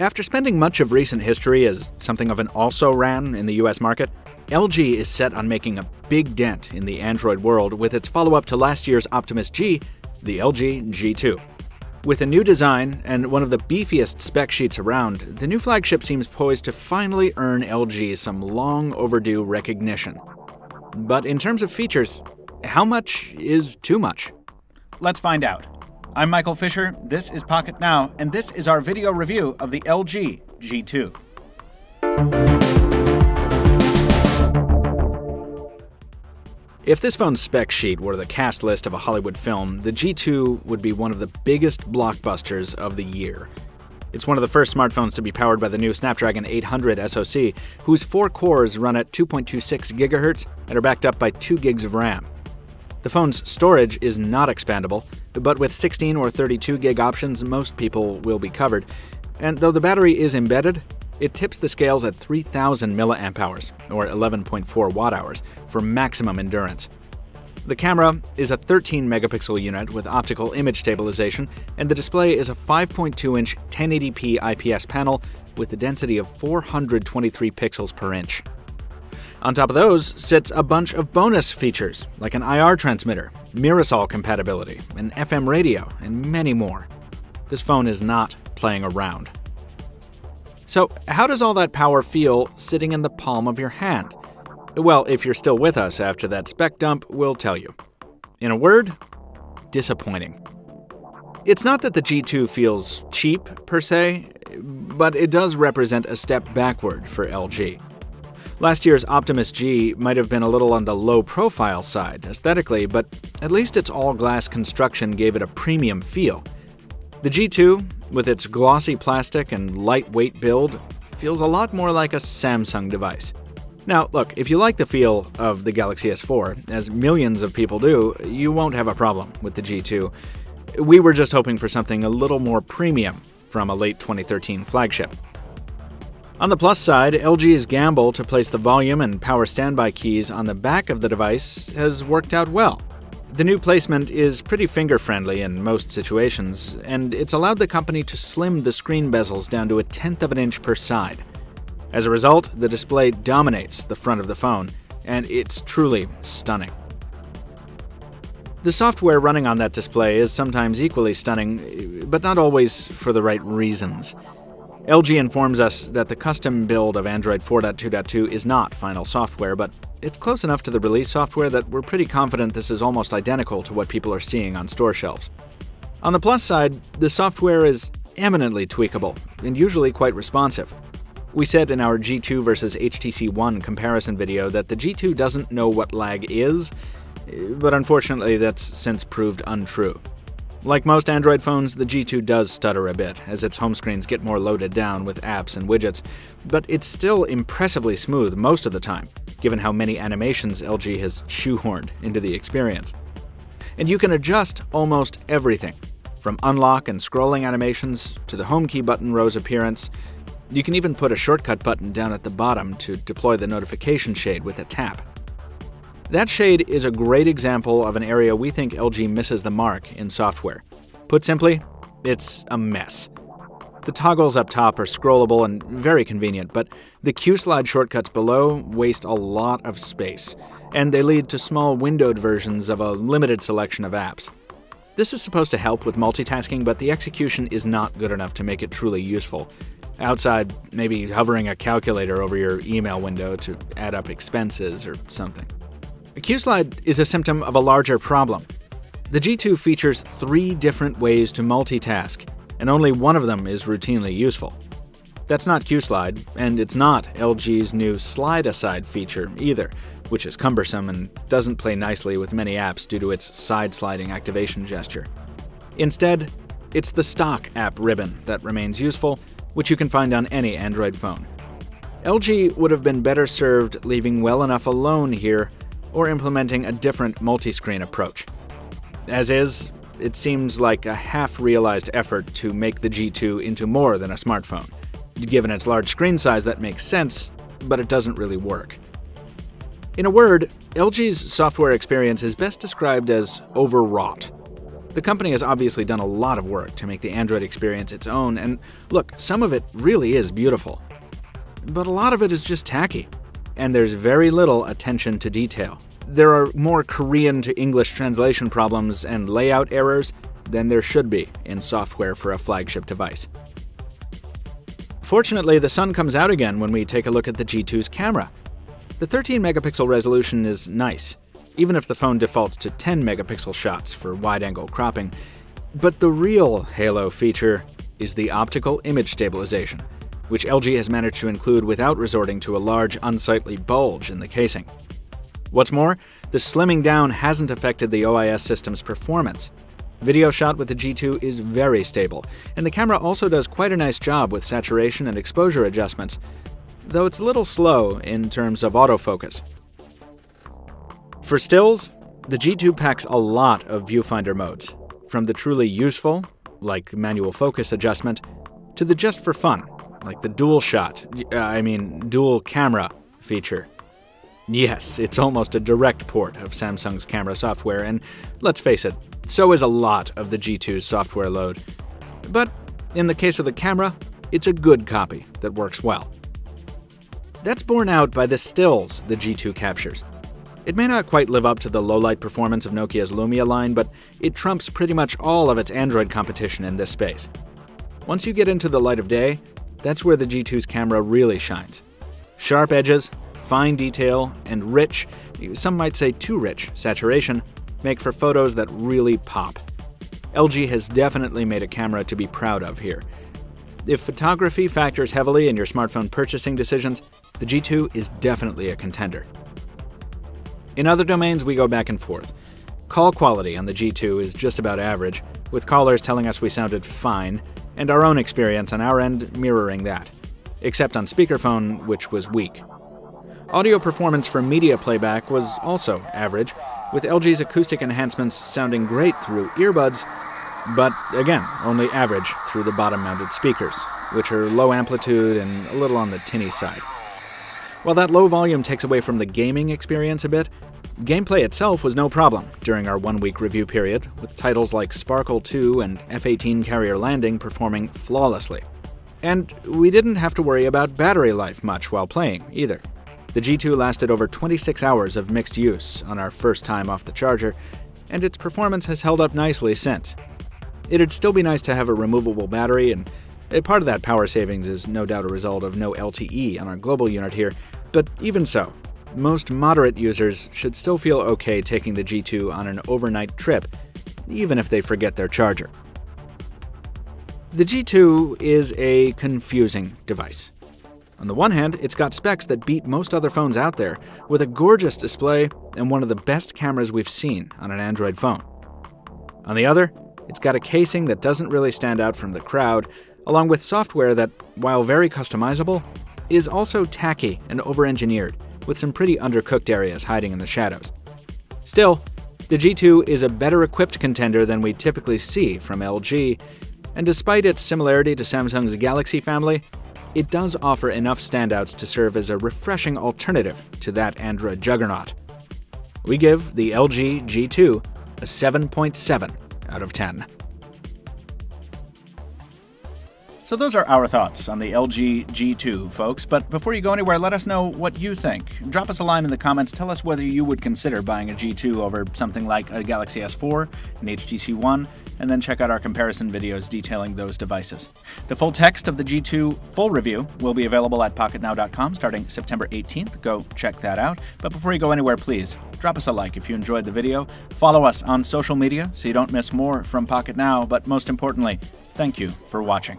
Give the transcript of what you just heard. After spending much of recent history as something of an also-ran in the US market, LG is set on making a big dent in the Android world with its follow-up to last year's Optimus G, the LG G2. With a new design and one of the beefiest spec sheets around, the new flagship seems poised to finally earn LG some long overdue recognition. But in terms of features, how much is too much? Let's find out. I'm Michael Fisher, this is Pocket Now, and this is our video review of the LG G2. If this phone's spec sheet were the cast list of a Hollywood film, the G2 would be one of the biggest blockbusters of the year. It's one of the first smartphones to be powered by the new Snapdragon 800 SoC, whose four cores run at 2.26 GHz and are backed up by 2 gigs of RAM. The phone's storage is not expandable, but with 16 or 32 gig options, most people will be covered. And though the battery is embedded, it tips the scales at 3,000 mAh, or 11.4 Wh, for maximum endurance. The camera is a 13-megapixel unit with optical image stabilization, and the display is a 5.2-inch 1080p IPS panel with a density of 423 pixels per inch. On top of those sits a bunch of bonus features, like an IR transmitter, Mirasol compatibility, an FM radio, and many more. This phone is not playing around. So how does all that power feel sitting in the palm of your hand? Well, if you're still with us after that spec dump, we'll tell you. In a word, disappointing. It's not that the G2 feels cheap, per se, but it does represent a step backward for LG. Last year's Optimus G might have been a little on the low-profile side aesthetically, but at least its all-glass construction gave it a premium feel. The G2, with its glossy plastic and lightweight build, feels a lot more like a Samsung device. Now, look, if you like the feel of the Galaxy S4, as millions of people do, you won't have a problem with the G2. We were just hoping for something a little more premium from a late 2013 flagship. On the plus side, LG's gamble to place the volume and power standby keys on the back of the device has worked out well. The new placement is pretty finger-friendly in most situations, and it's allowed the company to slim the screen bezels down to 1/10 of an inch per side. As a result, the display dominates the front of the phone, and it's truly stunning. The software running on that display is sometimes equally stunning, but not always for the right reasons. LG informs us that the custom build of Android 4.2.2 is not final software, but it's close enough to the release software that we're pretty confident this is almost identical to what people are seeing on store shelves. On the plus side, the software is eminently tweakable and usually quite responsive. We said in our G2 versus HTC One comparison video that the G2 doesn't know what lag is, but unfortunately that's since proved untrue. Like most Android phones, the G2 does stutter a bit as its home screens get more loaded down with apps and widgets, but it's still impressively smooth most of the time, given how many animations LG has shoehorned into the experience. And you can adjust almost everything, from unlock and scrolling animations to the home key button row's appearance. You can even put a shortcut button down at the bottom to deploy the notification shade with a tap. That shade is a great example of an area we think LG misses the mark in software. Put simply, it's a mess. The toggles up top are scrollable and very convenient, but the QSlide shortcuts below waste a lot of space, and they lead to small windowed versions of a limited selection of apps. This is supposed to help with multitasking, but the execution is not good enough to make it truly useful. Outside, maybe hovering a calculator over your email window to add up expenses or something. QSlide is a symptom of a larger problem. The G2 features 3 different ways to multitask, and only one of them is routinely useful. That's not QSlide, and it's not LG's new slide-aside feature either, which is cumbersome and doesn't play nicely with many apps due to its side-sliding activation gesture. Instead, it's the stock app ribbon that remains useful, which you can find on any Android phone. LG would have been better served leaving well enough alone here, or implementing a different multi-screen approach. As is, it seems like a half-realized effort to make the G2 into more than a smartphone. Given its large screen size, that makes sense, but it doesn't really work. In a word, LG's software experience is best described as overwrought. The company has obviously done a lot of work to make the Android experience its own, and look, some of it really is beautiful. But a lot of it is just tacky, and there's very little attention to detail. There are more Korean to English translation problems and layout errors than there should be in software for a flagship device. Fortunately, the sun comes out again when we take a look at the G2's camera. The 13-megapixel resolution is nice, even if the phone defaults to 10-megapixel shots for wide-angle cropping. But the real halo feature is the optical image stabilization, which LG has managed to include without resorting to a large, unsightly bulge in the casing. What's more, the slimming down hasn't affected the OIS system's performance. Video shot with the G2 is very stable, and the camera also does quite a nice job with saturation and exposure adjustments, though it's a little slow in terms of autofocus. For stills, the G2 packs a lot of viewfinder modes, from the truly useful, like manual focus adjustment, to the just for fun, like the dual camera feature. Yes, it's almost a direct port of Samsung's camera software, and let's face it, so is a lot of the G2's software load. But in the case of the camera, it's a good copy that works well. That's borne out by the stills the G2 captures. It may not quite live up to the low-light performance of Nokia's Lumia line, but it trumps pretty much all of its Android competition in this space. Once you get into the light of day, that's where the G2's camera really shines. Sharp edges, fine detail, and rich, some might say too rich, saturation make for photos that really pop. LG has definitely made a camera to be proud of here. If photography factors heavily in your smartphone purchasing decisions, the G2 is definitely a contender. In other domains, we go back and forth. Call quality on the G2 is just about average, with callers telling us we sounded fine, and our own experience on our end mirroring that, except on speakerphone, which was weak. Audio performance for media playback was also average, with LG's acoustic enhancements sounding great through earbuds, but again, only average through the bottom-mounted speakers, which are low amplitude and a little on the tinny side. While that low volume takes away from the gaming experience a bit, gameplay itself was no problem during our one-week review period, with titles like Sparkle 2 and F-18 Carrier Landing performing flawlessly. And we didn't have to worry about battery life much while playing, either. The G2 lasted over 26 hours of mixed use on our first time off the charger, and its performance has held up nicely since. It'd still be nice to have a removable battery, and part of that power savings is no doubt a result of no LTE on our global unit here, but even so, most moderate users should still feel okay taking the G2 on an overnight trip, even if they forget their charger. The G2 is a confusing device. On the one hand, it's got specs that beat most other phones out there, with a gorgeous display and one of the best cameras we've seen on an Android phone. On the other, it's got a casing that doesn't really stand out from the crowd, along with software that, while very customizable, is also tacky and over-engineered, with some pretty undercooked areas hiding in the shadows. Still, the G2 is a better-equipped contender than we typically see from LG, and despite its similarity to Samsung's Galaxy family, it does offer enough standouts to serve as a refreshing alternative to that Android juggernaut. We give the LG G2 a 7.7 out of 10. So those are our thoughts on the LG G2, folks, but before you go anywhere, let us know what you think. Drop us a line in the comments, tell us whether you would consider buying a G2 over something like a Galaxy S4, an HTC One, and then check out our comparison videos detailing those devices. The full text of the G2 full review will be available at Pocketnow.com starting September 18th. Go check that out. But before you go anywhere, please drop us a like if you enjoyed the video. Follow us on social media so you don't miss more from Pocket Now, but most importantly, thank you for watching.